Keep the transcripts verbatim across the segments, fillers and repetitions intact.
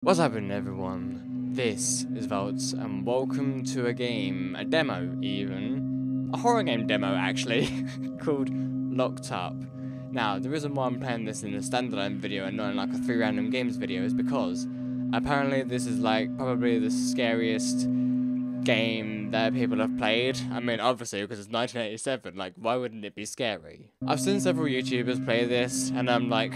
What's happening, everyone? This is Veltz, and welcome to a game, a demo even, a horror game demo actually, called Locked Up. Now, the reason why I'm playing this in a standalone video and not in like a three random games video is because apparently this is like probably the scariest game that people have played. I mean, obviously, because it's nineteen eighty-seven, like why wouldn't it be scary? I've seen several YouTubers play this, and I'm like,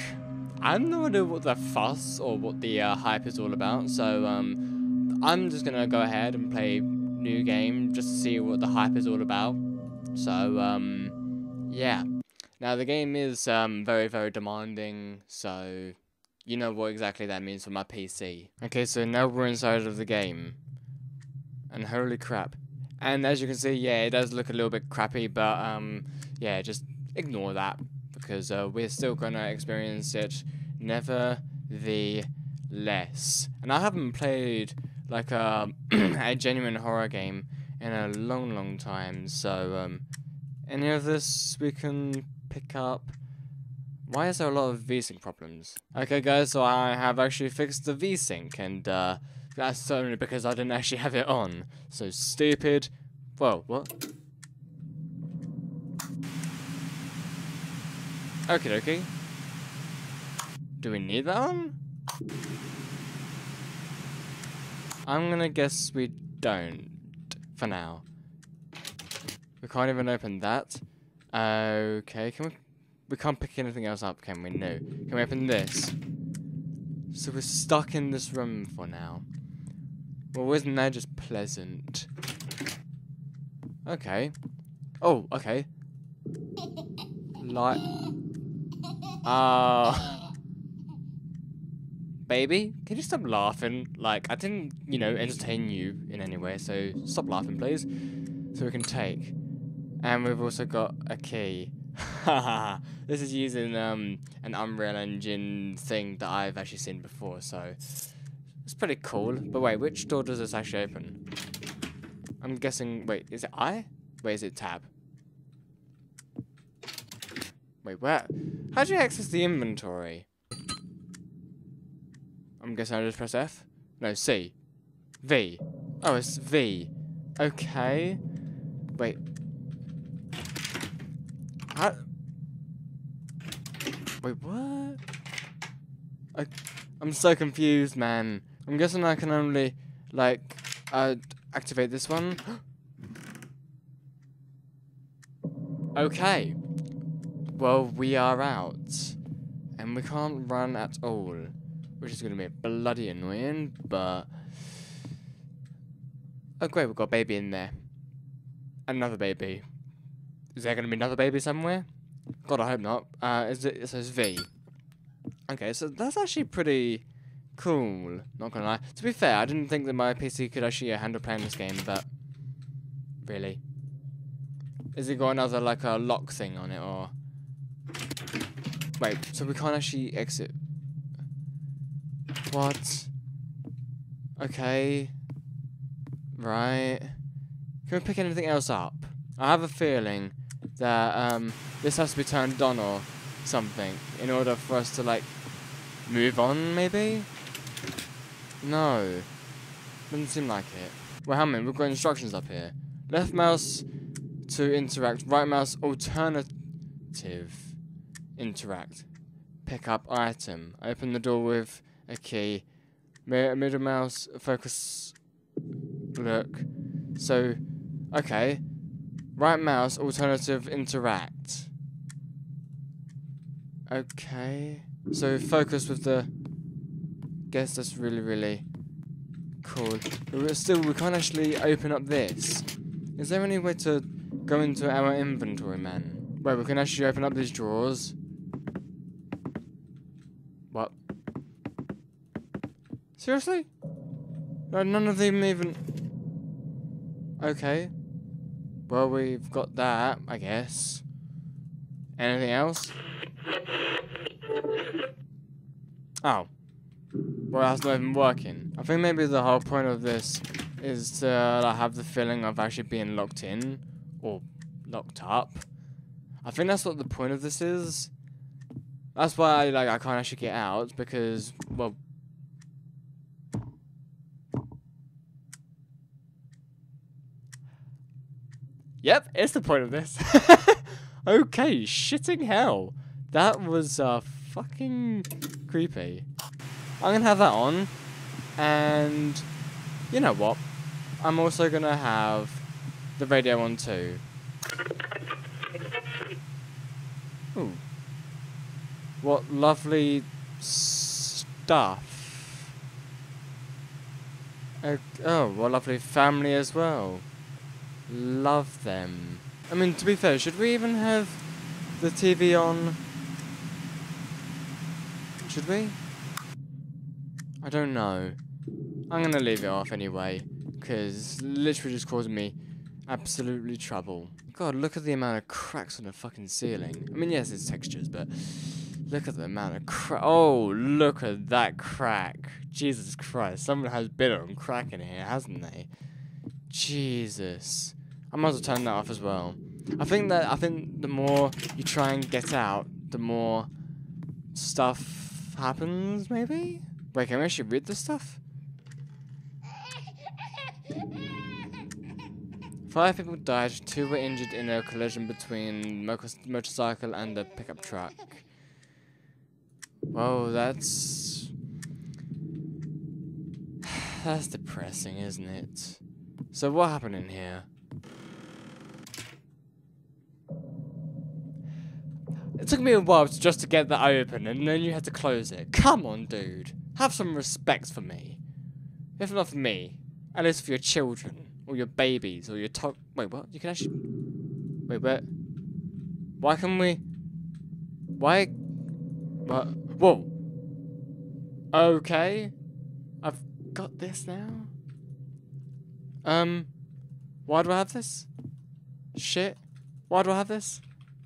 I have no idea what the fuss or what the uh, hype is all about, so um, I'm just going to go ahead and play new game just to see what the hype is all about. So, um, yeah. Now, the game is um, very, very demanding, so you know what exactly that means for my P C. Okay, so now we're inside of the game, and holy crap. And as you can see, yeah, it does look a little bit crappy, but um, yeah, just ignore that, because uh, we're still going to experience it nevertheless. And I haven't played like a, a genuine horror game in a long, long time, so um, any of this we can pick up. Why is there a lot of V-Sync problems? Okay guys, so I have actually fixed the V-Sync, and uh, that's only because I didn't actually have it on. So stupid. Whoa, what? Okie dokie. Do we need that one? I'm gonna guess we don't, for now. We can't even open that. Okay, can we... We can't pick anything else up, can we? No. Can we open this? So we're stuck in this room for now. Well, isn't that just pleasant? Okay. Oh, okay. Like... Uh, baby, can you stop laughing? Like, I didn't, you know, entertain you in any way, so stop laughing, please. So we can take. And we've also got a key. Haha, this is using um, an Unreal Engine thing that I've actually seen before, so it's pretty cool. But wait, which door does this actually open? I'm guessing, wait, is it I? Wait, is it tab? Wait, where? How do you access the inventory? I'm guessing I just press F? No, C. V. Oh, it's V. Okay. Wait. How? Wait, what? I, I'm so confused, man. I'm guessing I can only, like, uh, activate this one. Okay. Well, we are out, and we can't run at all, which is going to be bloody annoying, but... Oh great, we've got a baby in there. Another baby. Is there going to be another baby somewhere? God, I hope not. Uh, is it, it says V. Okay, so that's actually pretty cool, not going to lie. To be fair, I didn't think that my P C could actually handle playing this game, but... Really. Has it got another, like, a lock thing on it, or... Wait, so we can't actually exit. What? Okay. Right. Can we pick anything else up? I have a feeling that um, this has to be turned on or something in order for us to, like, move on, maybe? No. Doesn't seem like it. Well, how many? We've got instructions up here. Left mouse to interact. Right mouse alternative. Interact. Pick up item. Open the door with a key. Middle mouse, focus, look. So, okay. Right mouse, alternative, interact. Okay. So, focus with the... Guess that's really, really cool. But still, we can't actually open up this. Is there any way to go into our inventory, man? Wait, we can actually open up these drawers. What? Seriously? No, none of them even... Okay. Well, we've got that, I guess. Anything else? Oh. Well, that's not even working. I think maybe the whole point of this is to uh, have the feeling of actually being locked in. Or locked up. I think that's what the point of this is. That's why I, like, I can't actually get out, because, well, Yep, it's the point of this. Okay, shitting hell. That was uh, fucking creepy. I'm gonna have that on. And you know what? I'm also gonna have the radio on too. Ooh. What lovely stuff. Oh, what lovely family as well. Love them. I mean, to be fair, should we even have the T V on? Should we? I don't know. I'm gonna leave it off anyway, because literally just causing me absolutely trouble. God, look at the amount of cracks on the fucking ceiling. I mean, yes, it's textures, but look at the amount of crack. Oh, look at that crack. Jesus Christ, someone has bit on crack in here, hasn't they? Jesus. I might as well turn that off as well. I think that I think the more you try and get out, the more stuff happens, maybe? Wait, can we actually read this stuff? Five people died, two were injured in a collision between a motorcycle and a pickup truck. Whoa, that's... that's depressing, isn't it? So what happened in here? It took me a while to just to get that open, and then you had to close it. Come on, dude. Have some respect for me. If not for me, at least for your children, or your babies, or your to- Wait, what? You can actually- Wait, what? Why can we- Why- What? Whoa! Okay. I've got this now. Um. Why do I have this? Shit. Why do I have this?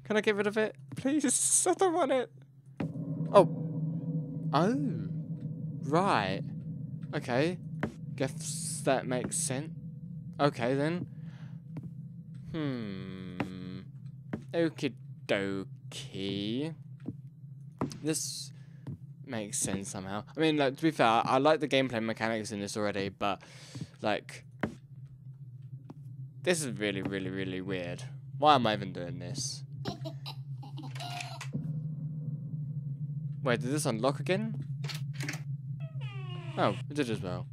Can I get rid of it? Please, I don't want it. Oh. Oh. Right. Okay. Guess that makes sense. Okay then. Hmm. Okie dokie. This makes sense somehow. I mean, like, to be fair, I like the gameplay mechanics in this already, but, like, this is really, really, really weird. Why am I even doing this? Wait, did this unlock again? Oh, it did as well.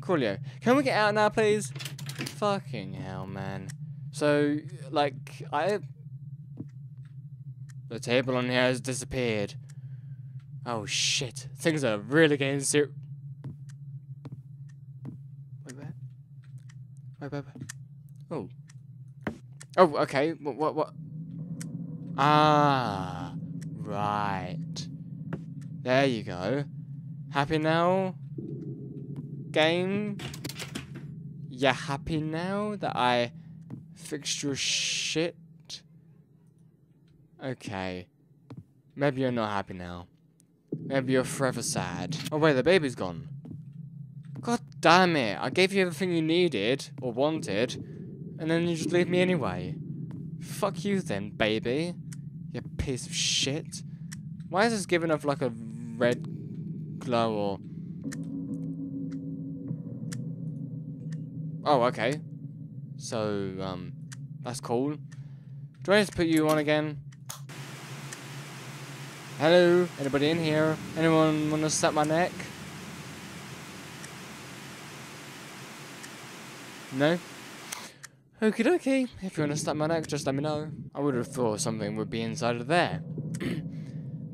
Coolio. Can we get out now, please? Fucking hell, man. So, like, I... the table on here has disappeared. Oh shit, things are really getting serious. Wait, where? Wait, wait, wait. Oh. Oh, okay, what, what, what? Ah, right. There you go. Happy now? Game? You happy now that I fixed your shit? Okay. Maybe you're not happy now. Maybe you're forever sad. Oh wait, the baby's gone. God damn it. I gave you everything you needed, or wanted, and then you just leave me anyway. Fuck you then, baby. You piece of shit. Why is this giving off like a red glow or... oh, okay. So, um, that's cool. Do I just put you on again? Hello, anybody in here? Anyone wanna snap my neck? No? Okie dokie, if you wanna snap my neck, just let me know. I would have thought something would be inside of there.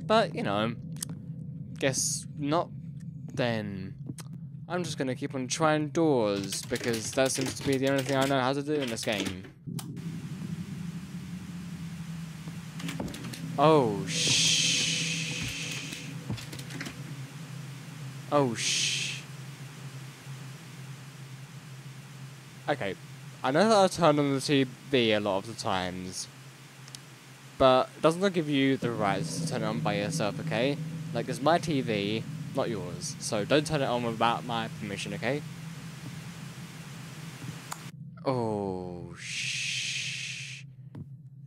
But, you know, guess not then. I'm just gonna keep on trying doors, because that seems to be the only thing I know how to do in this game. Oh, shit. Oh, shh. Okay. I know that I turn on the T V a lot of the times, but it doesn't give you the rights to turn it on by yourself, okay? Like, it's my T V, not yours. So don't turn it on without my permission, okay? Oh, shh.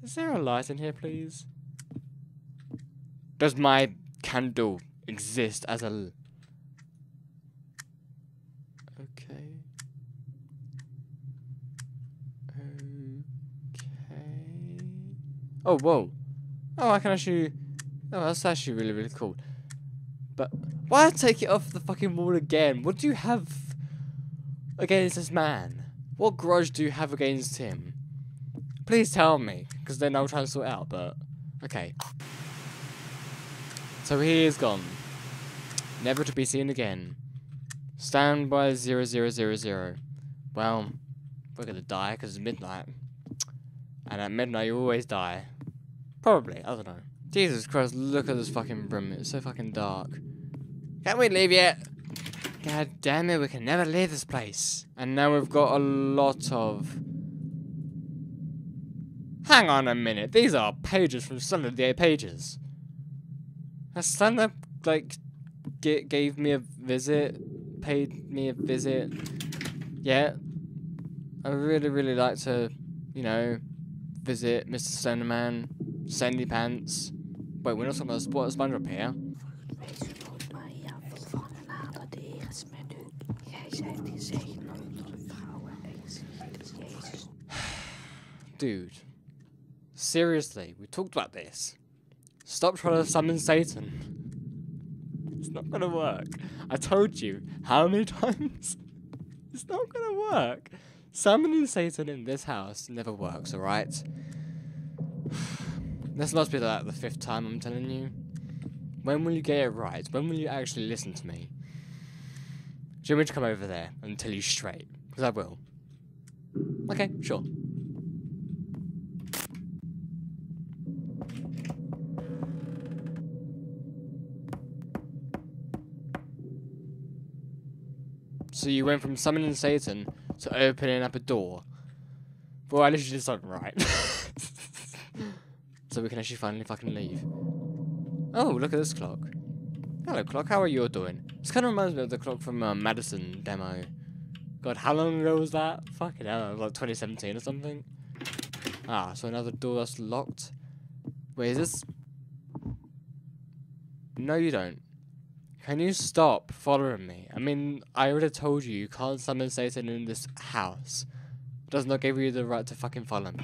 Is there a light in here, please? Does my candle exist as a... okay. Oh, whoa. Oh, I can actually... Oh, that's actually really, really cool. But why take it off the fucking wall again? What do you have against this man? What grudge do you have against him? Please tell me, because then I'll try and sort it out, but... Okay. So he is gone. Never to be seen again. Stand by zero zero zero zero. Well, we're gonna die because it's midnight. And at midnight you always die. Probably, I don't know. Jesus Christ, look at this fucking room. It's so fucking dark. Can we leave yet? God damn it, we can never leave this place. And now we've got a lot of... Hang on a minute, these are pages from Slender Day pages. Has Slender, like, g gave me a visit? Paid me a visit? Yeah. I really, really like to, you know, visit Mister Slenderman. Sandy Pants. Wait, we're not talking about Spot SpongeBob here. Dude. Seriously, we talked about this. Stop trying to summon Satan. It's not gonna work. I told you how many times? It's not gonna work. Summoning Satan in this house never works, alright? This must be like the fifth time I'm telling you. When will you get it right? When will you actually listen to me? Do you want me to come over there and tell you straight? Because I will. Okay, sure. So you went from summoning Satan to opening up a door. Well, at least you did something right. So we can actually finally fucking leave. Oh, look at this clock. Hello, clock. How are you doing? This kind of reminds me of the clock from uh, Madison demo. God, how long ago was that? Fucking hell, like twenty seventeen or something. Ah, so another door that's locked. Wait, is this? No, you don't. Can you stop following me? I mean, I already told you, you can't summon Satan in this house. It does not give you the right to fucking follow me.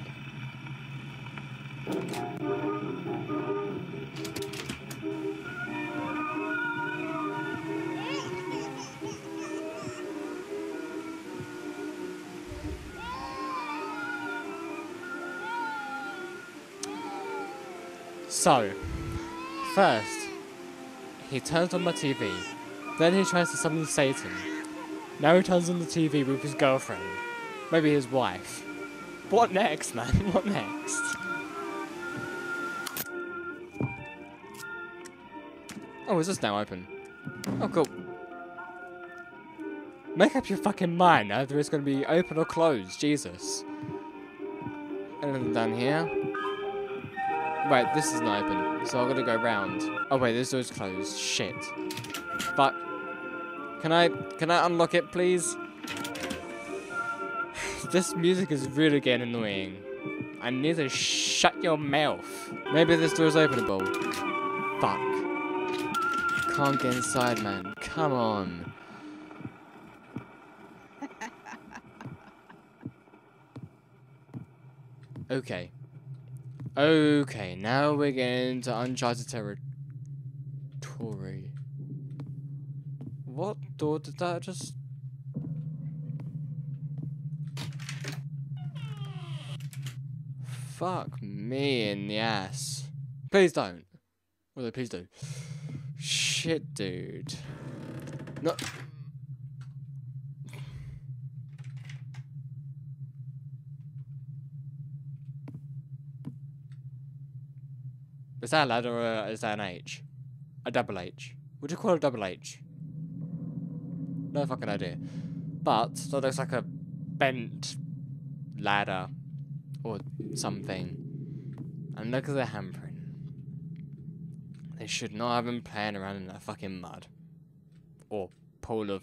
So, first, he turns on my T V, then he tries to summon Satan. Now he turns on the T V with his girlfriend, maybe his wife. What next, man? What next? Oh, is this now open? Oh, cool. Make up your fucking mind either it's going to be open or closed, Jesus. Anything down here? Wait, this isn't open, so I've got to go round. Oh wait, this door's closed. Shit. Fuck. Can I, can I unlock it, please? This music is really getting annoying. I need to shut your mouth. Maybe this door's openable. Fuck. Can't get inside, man. Come on. Okay. Okay, now we're getting to uncharted territory. What door did that just... Fuck me in the ass. Please don't. Although, please do. Shit, dude. No... Is that a ladder or a, is that an H? A double H. Would you call it a double H? No fucking idea. But that looks like a bent ladder or something. And look at the handprint. They should not have been playing around in that fucking mud. Or pool of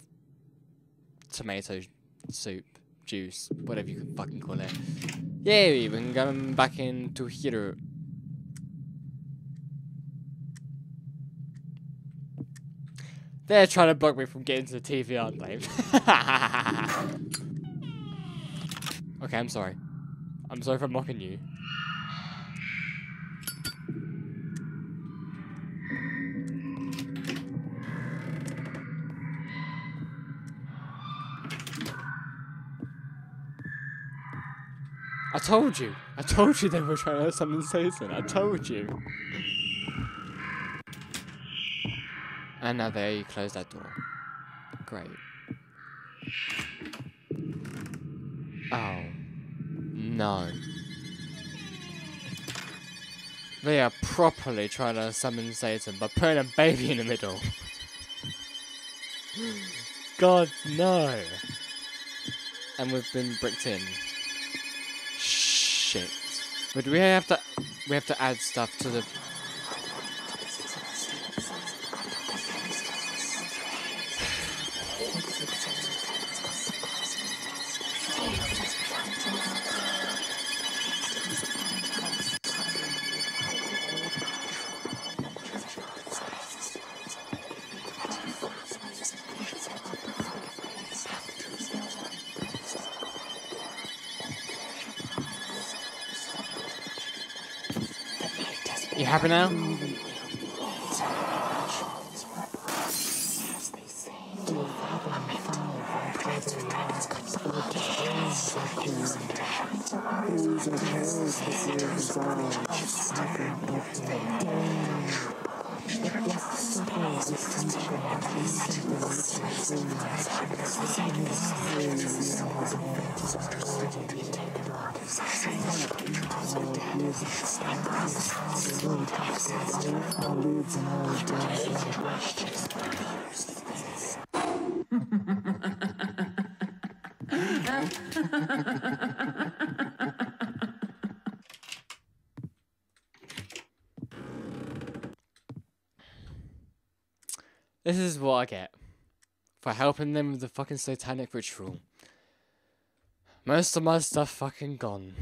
tomato soup, juice, whatever you can fucking call it. Yay, we can go back into here. They're trying to block me from getting to the T V, aren't they? Okay, I'm sorry. I'm sorry for mocking you. I told you. I told you they were trying to summon Satan. I told you. And now there you close that door. Great. Oh. No. They are properly trying to summon Satan by putting a baby in the middle. God, no. And we've been bricked in. Shit. But we have to we have to add stuff to the You happy now? This is what I get for helping them with the fucking satanic ritual. Most of my stuff fucking gone.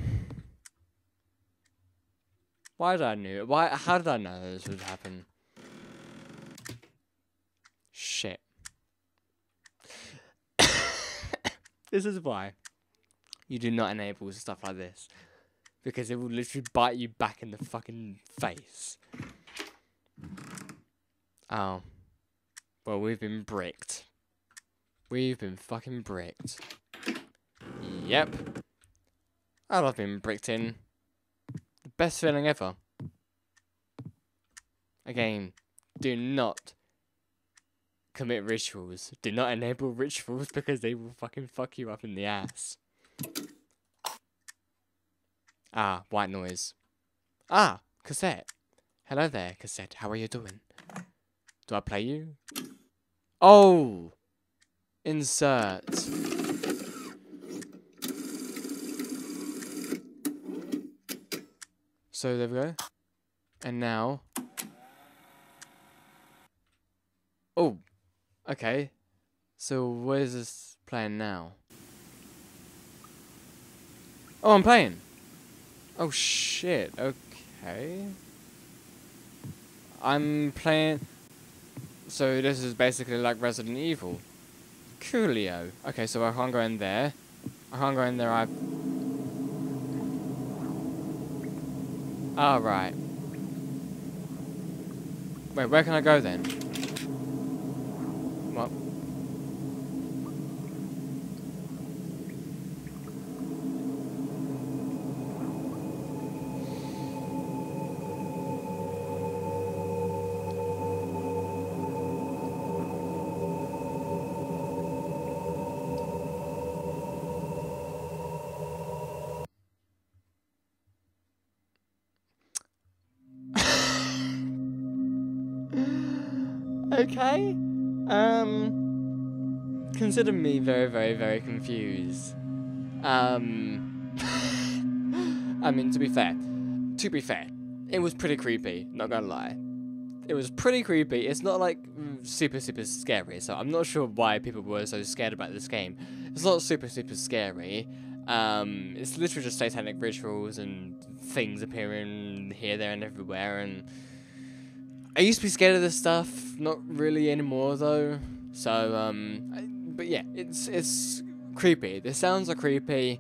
Why did I know? Why? How did I know this would happen? Shit. This is why you do not enable stuff like this, because it will literally bite you back in the fucking face. Oh. Well, we've been bricked. We've been fucking bricked. Yep. I love being bricked in. The best feeling ever. Again, do not commit rituals. Do not enable rituals because they will fucking fuck you up in the ass. Ah, white noise. Ah, cassette. Hello there, cassette. How are you doing? Do I play you? Oh! Insert. So there we go. And now. Oh! Okay. So where's this playing now? Oh, I'm playing! Oh shit, okay. I'm playing. So this is basically like Resident Evil. Coolio. Okay, so I can't go in there. I can't go in there, I... Oh, right. Wait, where can I go then? What? Okay, um, consider me very, very, very confused. Um, I mean, to be fair, to be fair, it was pretty creepy, not gonna lie. It was pretty creepy. It's not like super, super scary, so I'm not sure why people were so scared about this game. It's not super, super scary. Um, it's literally just satanic rituals and things appearing here, there, and everywhere, and... I used to be scared of this stuff, not really anymore though, so, um, I, but yeah, it's, it's creepy. The sounds are creepy,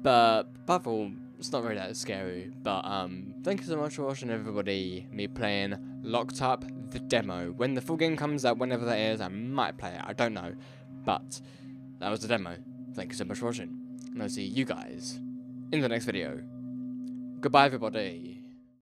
but above all, it's not really that scary, but, um, thank you so much for watching everybody, me playing Locked Up, the demo. When the full game comes out, whenever that is, I might play it, I don't know, but that was the demo. Thank you so much for watching, and I'll see you guys in the next video. Goodbye, everybody.